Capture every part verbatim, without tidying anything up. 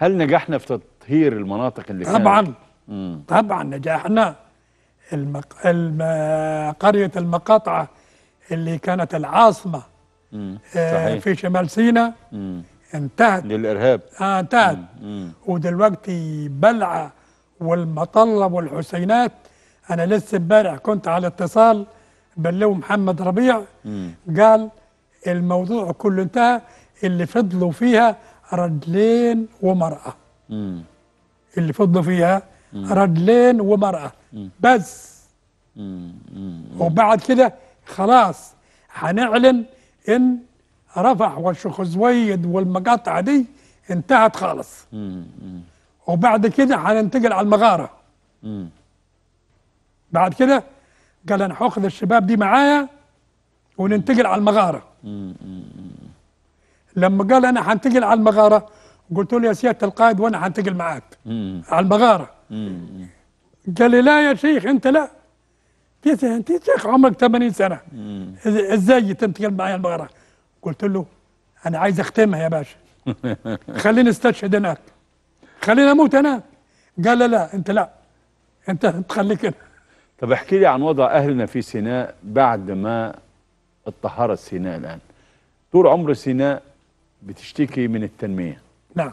هل نجحنا في تطهير المناطق اللي كانت؟ طبعا مم. طبعا نجحنا. المق... الم... قرية المقاطعة اللي كانت العاصمة آه في شمال سيناء انتهت للإرهاب. آه انتهت مم. مم. ودلوقتي بلعة والمطلة والحسينات، أنا لسه امبارح كنت على اتصال بلو محمد ربيع مم. قال الموضوع كله انتهى، اللي فضلوا فيها رجلين ومرأة مم. اللي فضلوا فيها مم. رجلين ومرأة مم. بس مم. مم. وبعد كده خلاص هنعلن إن رفح والشيخ زويد والمقاطعة دي انتهت خالص مم. مم. وبعد كده هننتقل على المغارة مم. بعد كده قال انا هاخد الشباب دي معايا وننتقل على المغاره. لما قال انا هنتقل على المغاره قلت له يا سياده القائد وانا هنتقل معاك على المغاره. قال لي لا يا شيخ انت، لا انت شيخ عمرك ثمانين سنه ازاي تنتقل معايا المغاره؟ قلت له انا عايز اختمها يا باشا، خليني استشهد هناك، خليني اموت هناك. قال لي لا انت، لا انت تخليك هنا. طب احكي لي عن وضع اهلنا في سيناء بعد ما اتطهرت سيناء الان. طول عمر سيناء بتشتكي من التنميه. نعم.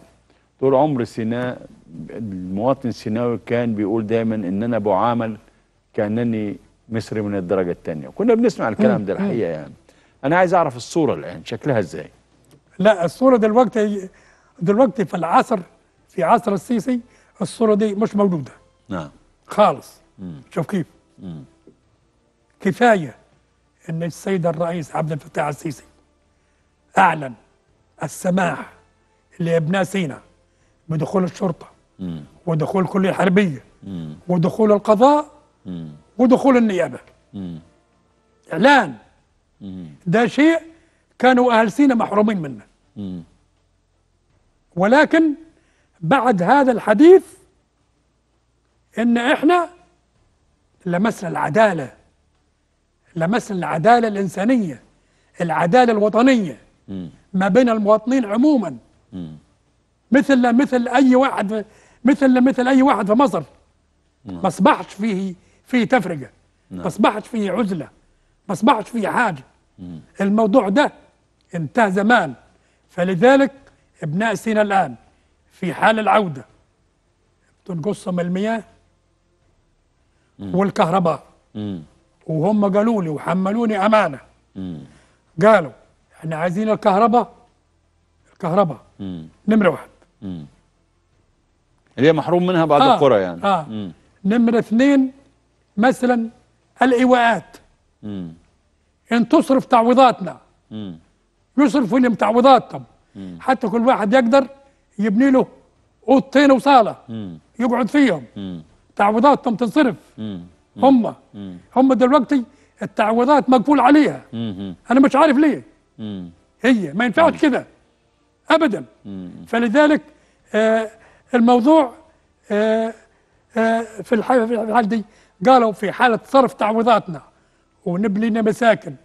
طول عمر سيناء المواطن السيناوي كان بيقول دايما ان انا بعامل كانني مصري من الدرجه الثانيه، وكنا بنسمع الكلام ده الحقيقه يعني. انا عايز اعرف الصوره الان شكلها ازاي؟ لا الصوره دلوقتي دلوقتي في العصر، في عصر السيسي، الصوره دي مش موجوده. نعم. خالص. مم. شوف كيف مم. كفاية ان السيد الرئيس عبد الفتاح السيسي اعلن السماح لابناء سيناء بدخول الشرطة مم. ودخول الكلية الحربية مم. ودخول القضاء مم. ودخول النيابة مم. اعلان مم. ده شيء كانوا اهل سيناء محرومين منه مم. ولكن بعد هذا الحديث ان احنا لمسنا العدالة، لمسنا العدالة الإنسانية، العدالة الوطنية م. ما بين المواطنين عموما م. مثل مثل أي واحد، مثل مثل أي واحد في مصر م. ما أصبحش فيه فيه تفرقة، ما أصبحش فيه عزلة، ما أصبحش فيه حاجة م. الموضوع ده انتهى زمان. فلذلك ابناء سيناء الآن في حال العودة، بتنقصهم المياه مم. والكهرباء مم. وهم قالوا لي وحملوني امانه مم. قالوا احنا عايزين الكهرباء، الكهرباء مم. نمره واحد مم. اللي هي محروم منها بعض آه. القرى يعني اه مم. نمره اثنين مثلا الايواءات، مم. ان تصرف تعويضاتنا مم. يصرفوا لهم تعويضاتهم حتى كل واحد يقدر يبني له اوضتين وصاله مم. يقعد فيهم مم. تعويضاتهم تنصرف هم هم دلوقتي التعويضات مقفول عليها مم. انا مش عارف ليه مم. هي ما ينفعش كده ابدا مم. فلذلك آه الموضوع آه آه في الحال دي قالوا في حاله صرف تعويضاتنا ونبني لنا مساكن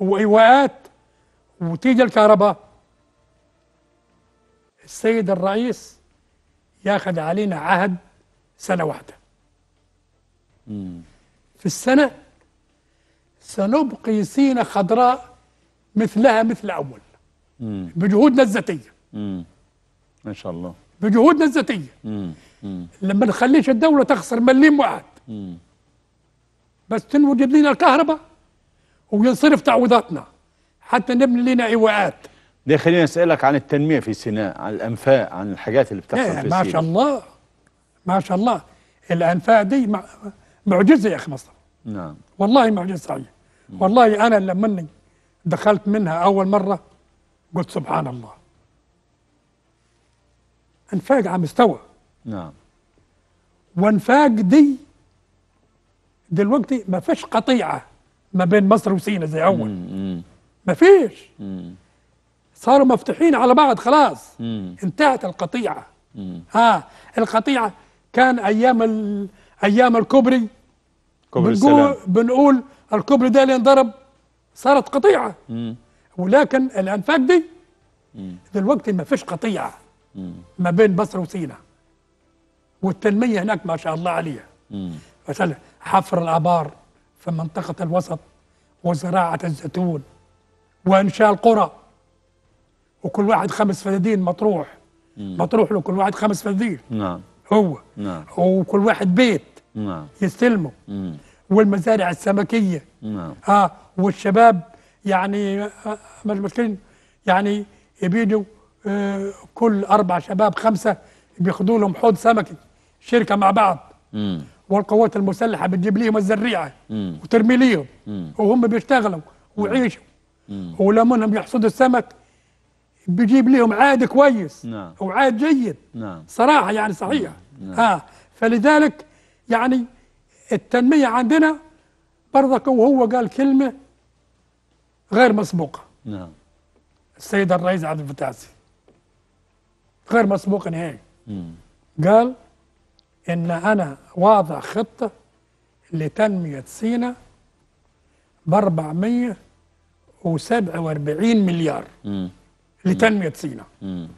وايواءات وتيجي الكهرباء، السيد الرئيس ياخذ علينا عهد سنه واحده. في السنة سنبقي سيناء خضراء مثلها مثل أول مم. بجهودنا الذاتية إن شاء الله، بجهودنا الذاتية لما نخليش الدولة تخسر مليم واحد مم. بس تنوجد لنا الكهرباء وينصرف تعويضاتنا حتى نبني لنا إيواءات. ده خلينا نسألك عن التنمية في سيناء، عن الأنفاق، عن الحاجات اللي بتحصل في سيناء. ما شاء الله ما شاء الله، الأنفاق دي مع... معجزة يا أخي مصطفى. نعم والله معجزة صحيح. والله أنا لما دخلت منها أول مرة قلت سبحان الله، أنفاق على مستوى. نعم. وأنفاق دي دلوقتي ما فيش قطيعة ما بين مصر وسيناء زي أول. مم. ما فيش. مم. صاروا مفتوحين على بعض خلاص. مم. انتهت القطيعة. مم. آه القطيعة كان أيام ال ايام الكوبري كوبري السلام بنقول الكوبري ده اللي انضرب، صارت قطيعه مم. ولكن الانفاق دي مم. دلوقتي ما فيش قطيعه ما بين بصرة وسيناء، والتنمية هناك ما شاء الله عليها. مثلا حفر الآبار في منطقة الوسط وزراعة الزيتون وإنشاء القرى، وكل واحد خمس فدادين مطروح مم. مطروح له كل واحد خمس فدادين. نعم هو نعم وكل واحد بيت نعم يستلمه. مم. والمزارع السمكية. نعم اه والشباب يعني مشكلين يعني يبيدوا آه كل أربع شباب خمسة بياخدوا لهم حوض سمكي شركة مع بعض. مم. والقوات المسلحة بتجيب لهم الزريعة وترمي لهم وهم بيشتغلوا ويعيشوا، ولما انهم يحصدوا السمك بيجيب لهم عاد كويس. نعم. وعاد جيد. نعم. صراحة يعني صحيح. نعم. آه. فلذلك يعني التنمية عندنا برضك، وهو قال كلمة غير مسبوقة. نعم. السيد الرئيس عبد الفتاح السيسي غير مسبوقة نهائي. قال إن أنا واضع خطة لتنمية سيناء ب أربعمية وسبعة وأربعين مليار. مم. لتنمية سيناء. مم.